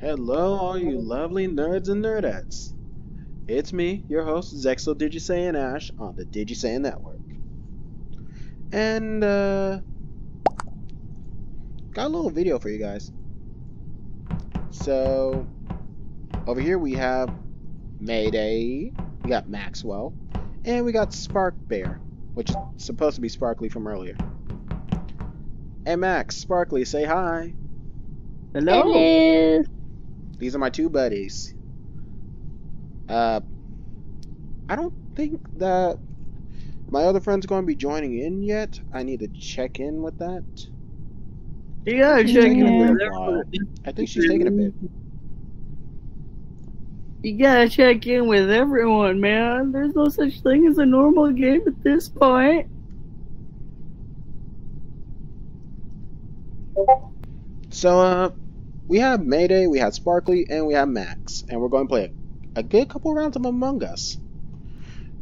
Hello, all you lovely nerds and nerdettes. It's me, your host, Zexal Digisaiyan Ash, on the Digisaiyan Network. And, got a little video for you guys. So, over here we have Mayday, we got Maxwell, and we got Spark Bear, which is supposed to be Sparkly from earlier. Hey Max, Sparkly, say hi. Hello. Hello. These are my two buddies. I don't think that my other friend's going to be joining in yet. I need to check in with that. Yeah, I think she's taking a bit. You gotta check in with everyone, man. There's no such thing as a normal game at this point. So, we have Mayday, we have Sparkly, and we have Max. And we're going to play a good couple rounds of Among Us.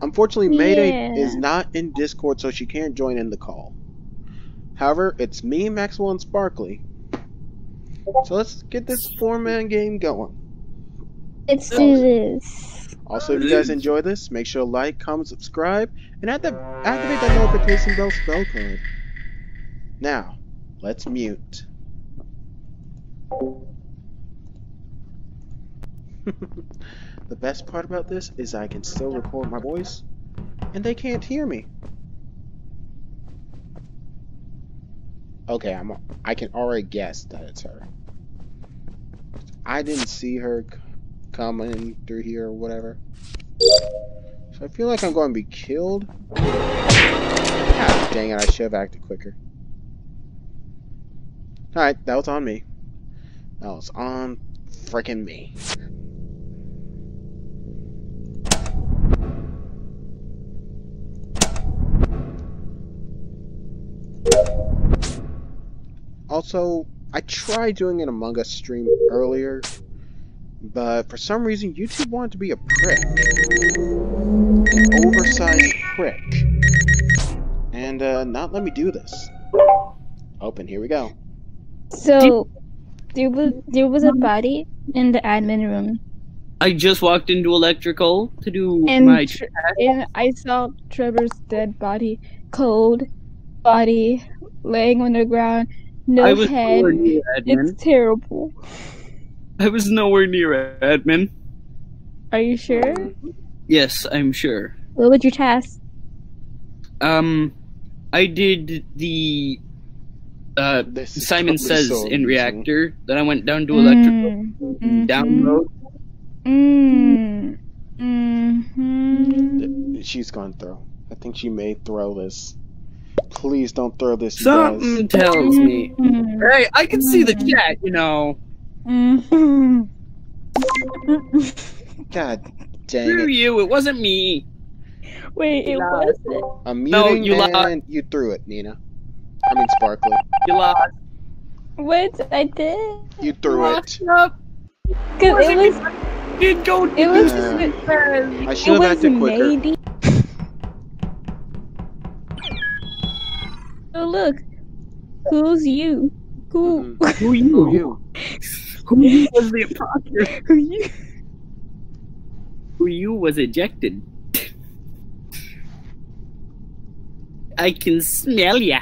Unfortunately, Mayday is not in Discord, so she can't join in the call. However, it's me, Maxwell, and Sparkly. So let's get this four-man game going. Let's do this. Also, if you guys enjoy this, make sure to like, comment, subscribe, and activate that notification bell icon. Now, let's mute. The best part about this is I can still record my voice, and they can't hear me. Okay, I can already guess that it's her. I didn't see her coming through here or whatever. So I feel like I'm going to be killed. Ah, dang it, I should have acted quicker. Alright, that was on me. That was on frickin' me. Also, I tried doing an Among Us stream earlier, but for some reason YouTube wanted to be a prick. An oversized prick. And not let me do this. Open, here we go. So, there was a body in the admin room. I just walked into electrical to do my task. And I saw Trevor's dead body, cold body, laying on the ground. No head. It's terrible. I was nowhere near admin. Are you sure? Yes, I'm sure. What was your task? I did the Simon Says so in Reactor. Then I went down to electrical, download. She's gone through. I think she may throw this. Please don't throw this. Something tells me. Hey, I can see the chat, you know. God dang it. Screw you, it wasn't me. Wait, it wasn't. I'm muting you, and you threw it, Nina. I mean, Sparkly. You lost. What? I did? You threw it. Because it was... It was... I should have acted quicker. Maybe. Oh look, who's you? Who? Who you? Who you? Who was the imposter? Who you? Who you was ejected? I can smell ya.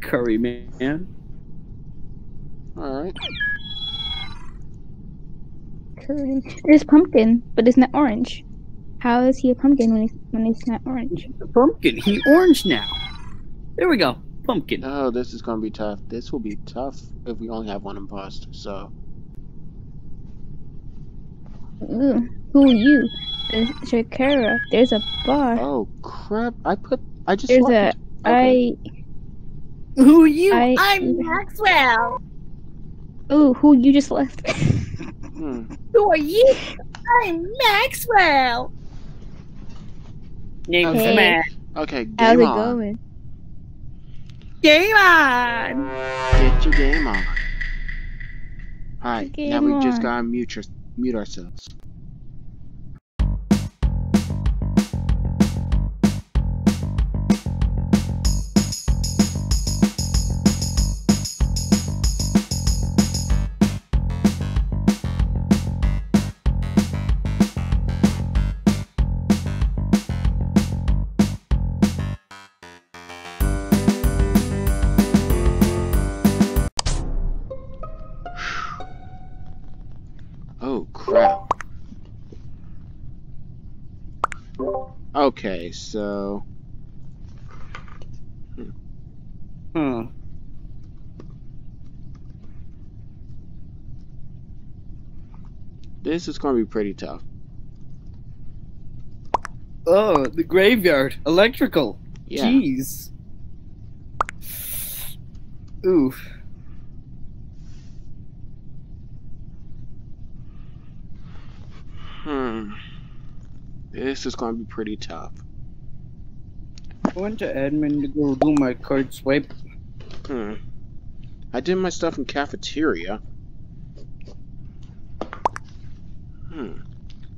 Curry man. All right. There's pumpkin, but it's not orange. How is he a pumpkin when it's not orange? It's a pumpkin. He orange now. There we go. Pumpkin. Oh, this is gonna be tough. This will be tough if we only have one imposter. So. Ooh, who are you? It's Shakira. There's a bar. Oh crap! I just. Okay. Who are you? I'm Maxwell. Ooh, who you just left? Who are you? I'm Maxwell. Name's Max. Okay, game on. How's it going? Game on. Get your game on. Alright, now we just gotta mute ourselves. crap. Okay, so... This is going to be pretty tough. Oh, the graveyard. Electrical. Yeah. Jeez. Oof. This is going to be pretty tough. I went to admin to go do my card swipe. I did my stuff in cafeteria.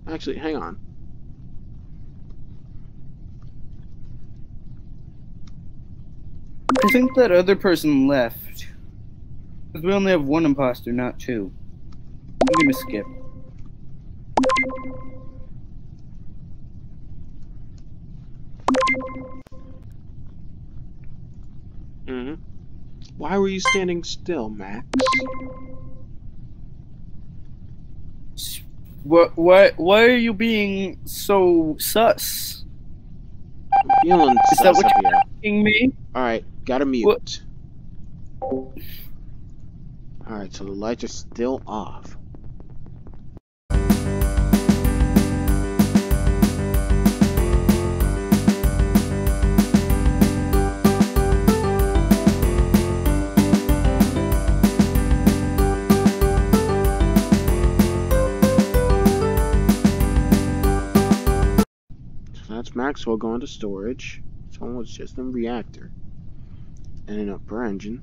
Actually, hang on. I think that other person left. Because we only have one imposter, not two. I'm gonna skip. Why were you standing still, Max? Why are you being so sus? I'm feeling sus. Is that what you're asking me? Alright, gotta mute. Alright, so the lights are still off. Maxwell going to storage. It's almost just a reactor and an upper engine.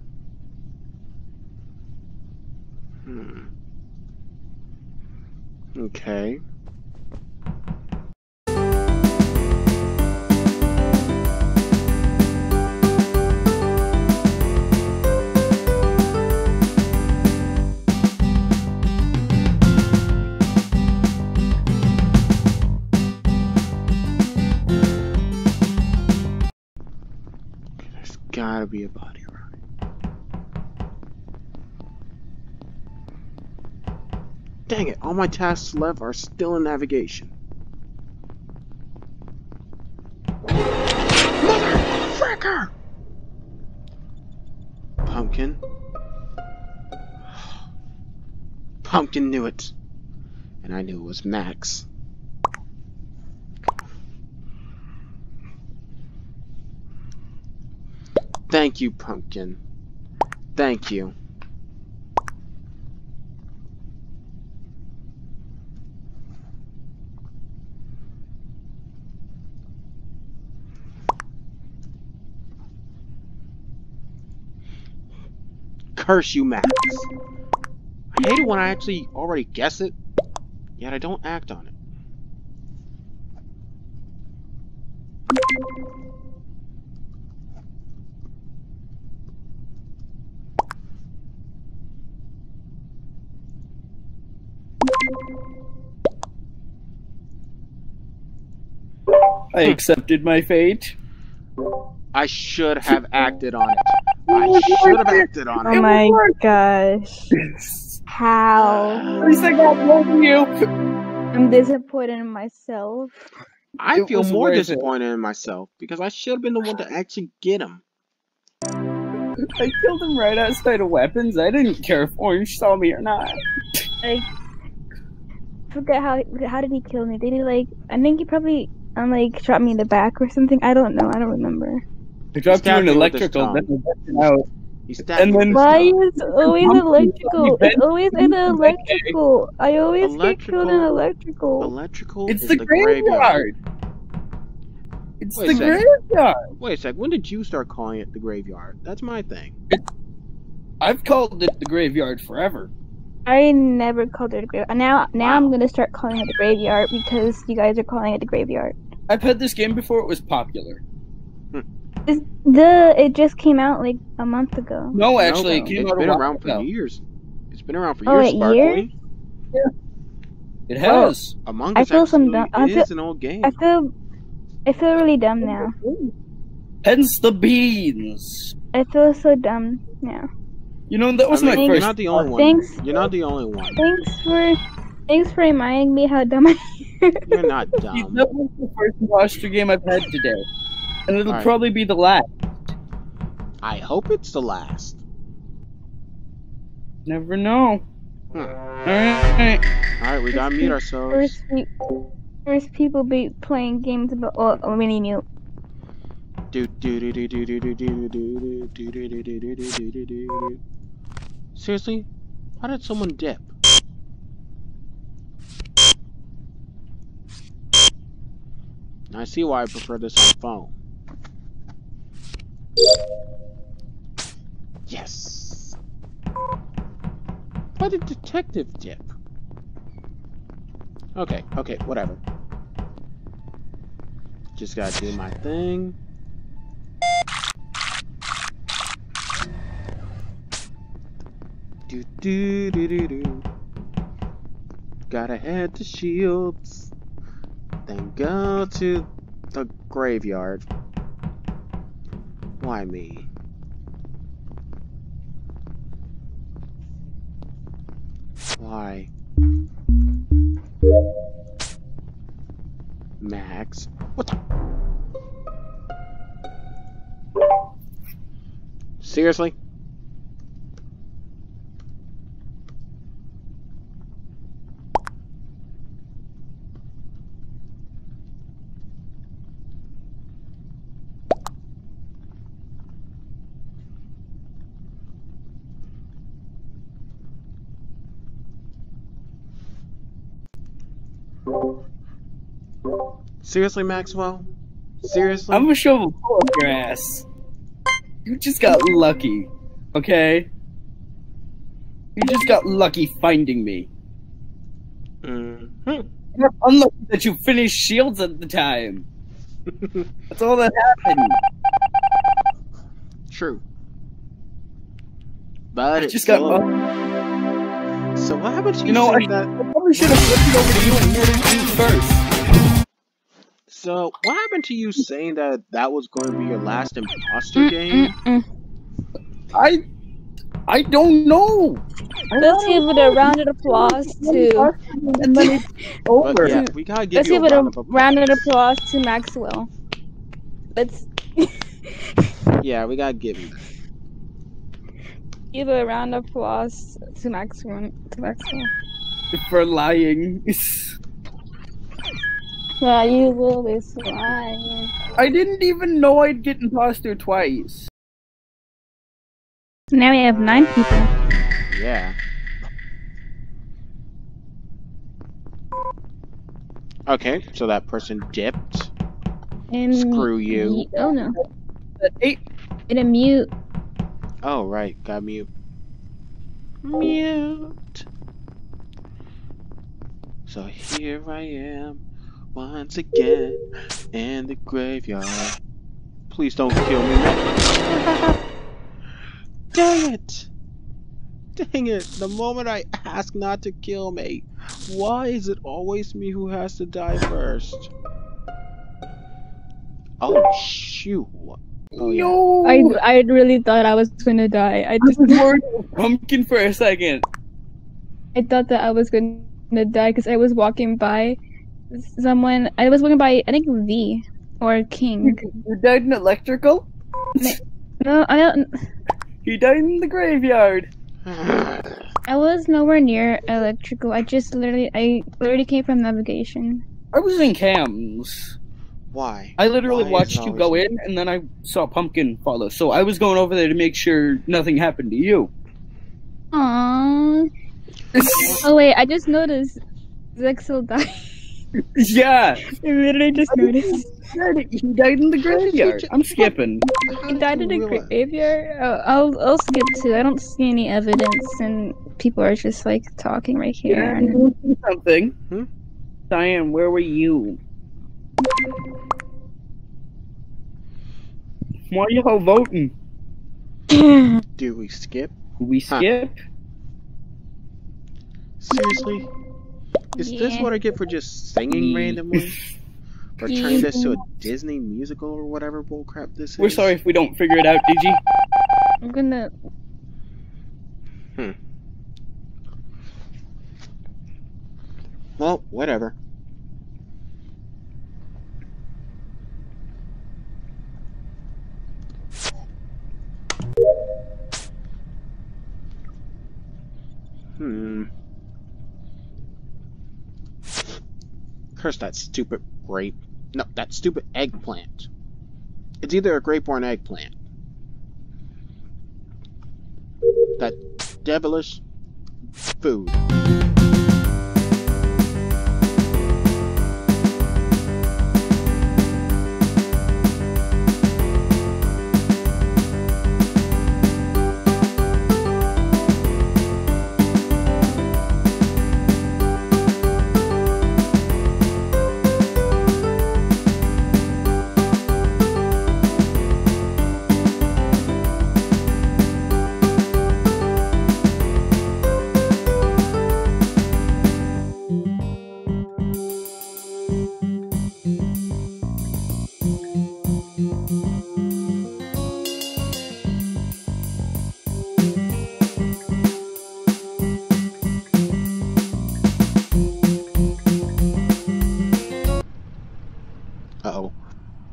Okay. Gotta be a body ride. Dang it, all my tasks left are still in navigation. Mother fricker! Pumpkin. Pumpkin knew it. And I knew it was Max. Thank you, Pumpkin. Thank you. Curse you, Max. I hate it when I actually already guess it, yet I don't act on it. I accepted my fate. I should have acted on it. I should have acted on it. Oh my gosh. How? At least I got both of you. I'm disappointed in myself. I feel more disappointed in myself because I should have been the one to actually get him. I killed him right outside of weapons. I didn't care if Orange saw me or not. I forget how did he kill me? Did he like, I think he probably... shot me in the back or something. I don't know. I don't remember. He dropped you in electrical, then he out. And then why is always electrical? It's always in electrical. I always get killed in electrical. Electrical. It's the graveyard. It's the graveyard. Wait a sec. When did you start calling it the graveyard? That's my thing. I've called it the graveyard forever. I never called it a graveyard. Now I'm gonna start calling it the graveyard because you guys are calling it the graveyard. I played this game before it was popular. It just came out like a month ago. No, actually, it came out a while ago. It's been around for years. It's been around for years. Sparkly. Yeah. It has. Among Us is an old game. I feel really dumb now. Hence the beans. I feel so dumb now. You know, that was my first. You're not the only one. Thanks for Thanks for reminding me how dumb I am. You're not dumb. That was the first imposter game I've had today. And it'll probably be the last. I hope it's the last. Never know. Huh. Alright, we gotta mute ourselves. First people be playing games about mini new. Seriously? Why did someone dip? I see why I prefer this on phone. Yes! Why did detective dip? Okay, okay, whatever. Just gotta do my thing. Do-do-do-do-do. Gotta head to shields. Then go to the graveyard. Why me? Why? Max? What the? Seriously? Seriously, Maxwell? Seriously? I'm gonna shovel full of your ass. You just got lucky, okay? You just got lucky finding me. Mm-hmm. You're unlucky that you finished shields at the time. That's all that happened. True. But it's just got lucky. So why haven't you said that? I probably should have flipped it over to you and heard it first. So, what happened to you saying that that was going to be your last imposter game? I don't know. Let's give it a round of applause to. Yeah, we gotta give it a round of applause to Maxwell. Let's. Yeah, we gotta give him that. Give a round of applause to Maxwell. For lying. Yeah, you will be lying. I didn't even know I'd get imposter twice. Now we have 9 people. Yeah. Okay, so that person dipped. And screw you. Oh no. 8. Get a mute. Oh right, got mute. Mute. So here I am. Once again, in the graveyard. Please don't kill me. Dang it! Dang it! The moment I ask not to kill me, why is it always me who has to die first? Oh shoot! Oh, yeah. No! I really thought I was gonna die. I just worried pumpkin for a second. I thought that I was gonna die because I was walking by. Someone, I was walking by, I think V or King. You died in electrical? No, I don't. He died in the graveyard. I was nowhere near electrical. I just literally, I came from navigation. I was in cams. Why? I literally watched you go in, and then I saw Pumpkin follow. So I was going over there to make sure nothing happened to you. Aww. Oh wait, I just noticed Zexal died. Yeah! I literally just noticed. He died in the graveyard. I'm skipping. He died in the graveyard? Oh, I'll skip too. I don't see any evidence, and people are just like talking right here. Yeah, something. Hmm? Diane, where were you? Why are you all voting? Do we skip? We skip? Seriously? Is this what I get for just singing randomly? Or turning this to a Disney musical or whatever bullcrap this is? We're sorry if we don't figure it out, Digi. I'm gonna... Hmm. Well, whatever. Curse that stupid grape. No, that stupid eggplant. It's either a grape or an eggplant. That devilish food.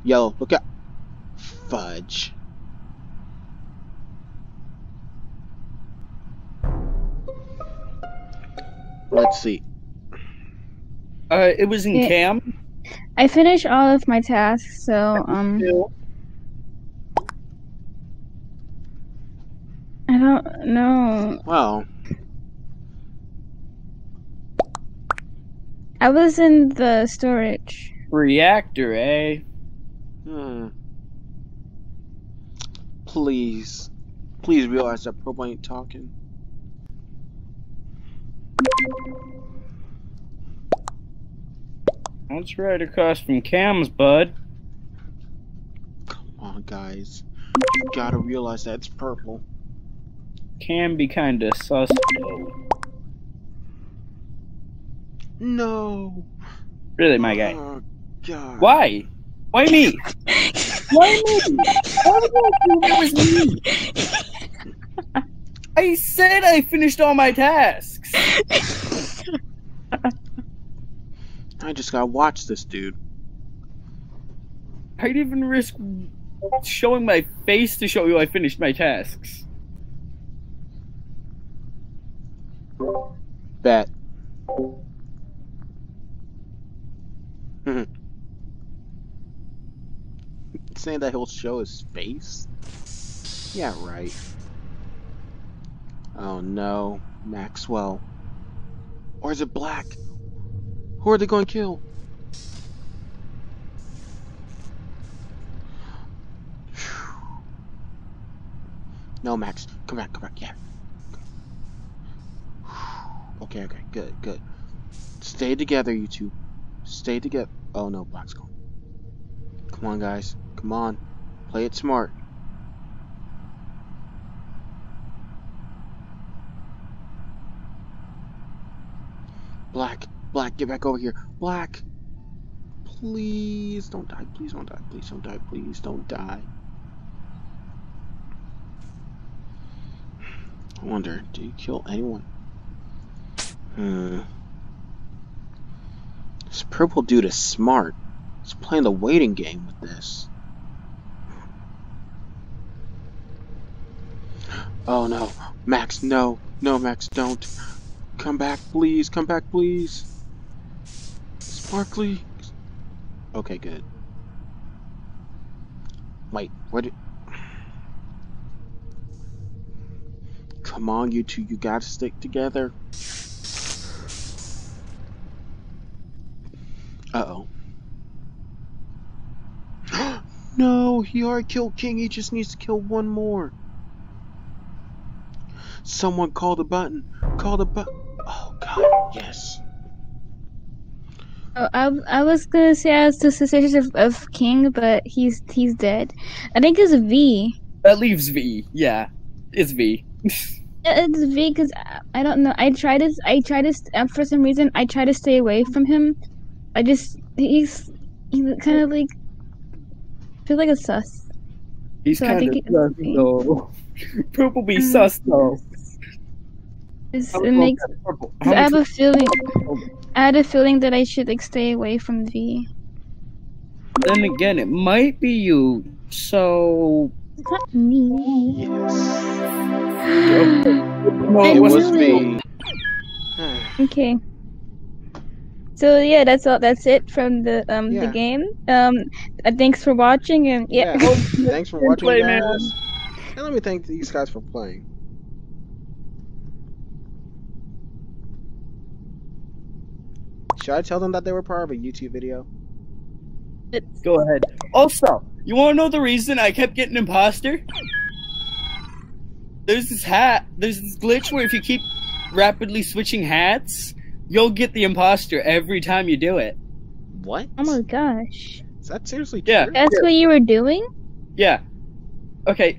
Yo, look out. Fudge. Let's see. It was in Cam. I finished all of my tasks, so, I don't know. Wow. I was in the storage. Reactor, eh? Please. Please realize that Probe ain't talking. That's right across from Cam's, bud. Come on, guys. You gotta realize that's purple. Can be kinda sus, though. No! Really, my guy? Oh, God. Why? Why me? Why me? Why would I assume it was me? I said I finished all my tasks. I just gotta watch this dude. I'd even risk showing my face to show you I finished my tasks. Bet. Saying that he'll show his face? Yeah, right. Oh no, Maxwell. Or is it Black? Who are they going to kill? No, Max. Come back, come back. Yeah. Okay, okay. Good, good. Stay together, you two. Stay together. Oh no, Black's gone. Come on, guys. Come on, play it smart. Black, Black, get back over here. Black, please don't die. Please don't die. Please don't die. Please don't die. I wonder, do you kill anyone? This purple dude is smart. He's playing the waiting game with this. Oh no, Max, no, no, Max, don't. Come back, please, come back, please. Sparkly. Okay, good. Wait, what? Come on, you two, you gotta stick together. Uh-oh. No, he already killed King, he just needs to kill one more. Someone call the button. Call the button. Oh, God, yes. Oh, I was going to say I was too suspicious of King, but he's dead. I think it's V. That leaves V, yeah. It's V. It's V because I don't know. I try to, for some reason, I try to stay away from him. I just, he's kind of like, feels like a sus. He's so kind of sus, though. Purple be sus, though. It makes. I have a feeling. I had a feeling that I should like stay away from V. Then again, it might be you. So. It's not me. Yes. No, it was me. Okay. So yeah, that's all. That's it from the game. Thanks for watching, and yeah. Thanks for watching, guys. And let me thank these guys for playing. Should I tell them that they were part of a YouTube video? Go ahead. Also, you want to know the reason I kept getting imposter? There's this hat. There's this glitch where if you keep rapidly switching hats, you'll get the imposter every time you do it. What? Oh my gosh. Is that seriously true? Yeah. That's what you were doing? Yeah. Okay.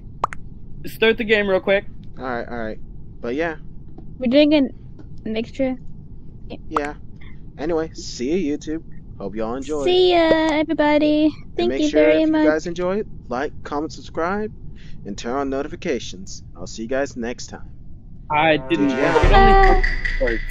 Start the game real quick. Alright, alright. But yeah. We're doing an extra. Yeah. Anyway, see you, YouTube. Hope y'all enjoyed. See ya, everybody. Thank you very much. Make sure if you guys enjoy it, like, comment, subscribe, and turn on notifications. I'll see you guys next time. I didn't.